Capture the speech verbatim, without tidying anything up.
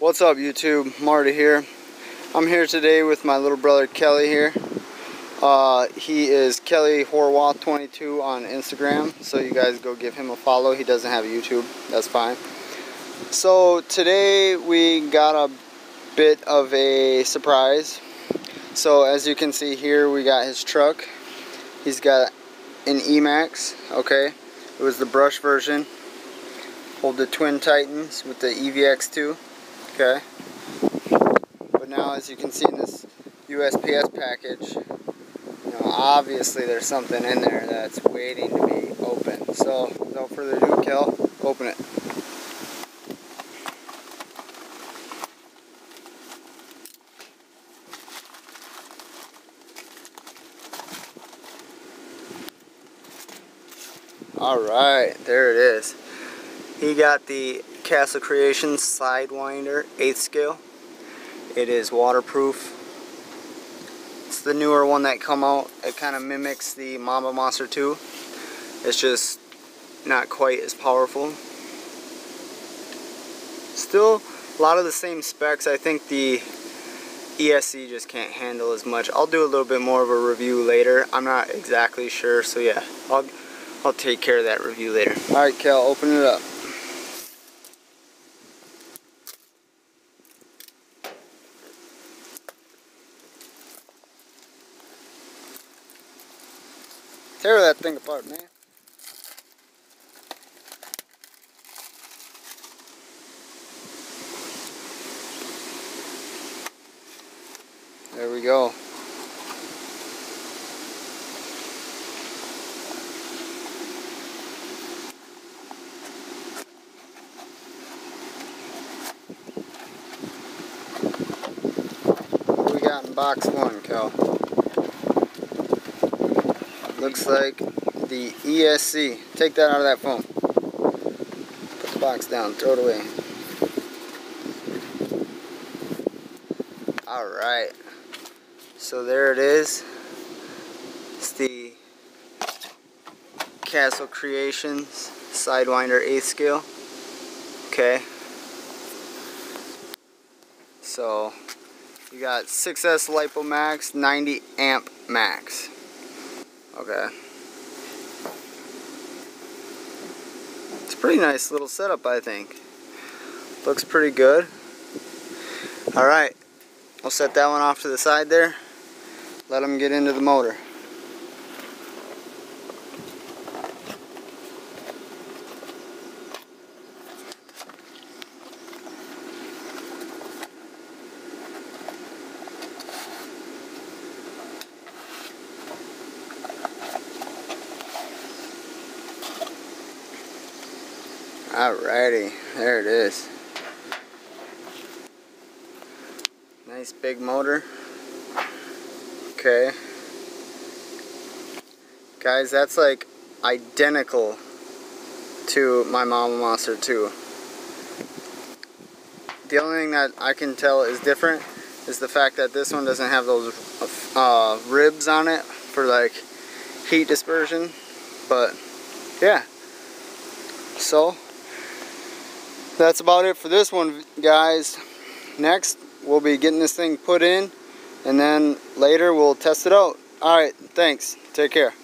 What's up YouTube, Marty here. I'm here today with my little brother Kelly here. Uh, he is Kelly Horwath twenty-two on Instagram, so you guys go give him a follow. He doesn't have a YouTube, that's fine. So today we got a bit of a surprise. So as you can see here, we got his truck. He's got an E Maxx, okay? It was the brush version. Hold the Twin Titans with the E V X two, okay? But now as you can see in this U S P S package, you know, obviously there's something in there that's waiting to be opened. So without further ado, Kel, open it. Alright, there it is. He got the Castle Creations Sidewinder eighth scale. It is waterproof. It's the newer one that come out. It kind of mimics the Mamba Monster two. It's just not quite as powerful. Still a lot of the same specs. I think the E S C just can't handle as much. I'll do a little bit more of a review later. I'm not exactly sure, so yeah. I'll I'll take care of that review later. Alright, Kel, open it up. Tear that thing apart, man. There we go. What we got in box one, Kel? Looks like the E S C. Take that out of that phone. Put the box down. Throw it away. Alright. So there it is. It's the Castle Creations Sidewinder eighth scale. Okay. So you got six S LiPo Max, ninety amp max. Okay. It's a pretty nice little setup, I think. Looks pretty good. Alright, I'll set that one off to the side there. Let them get into the motor. Alrighty, there it is. Nice big motor. Okay. Guys, that's like identical to my Mamba Monster two. The only thing that I can tell is different is the fact that this one doesn't have those uh, ribs on it for like heat dispersion. But yeah. So that's about it for this one, guys. Next, we'll be getting this thing put in, and then later we'll test it out. All right, thanks. Take care.